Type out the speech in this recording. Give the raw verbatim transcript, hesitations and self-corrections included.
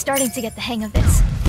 starting to get the hang of this.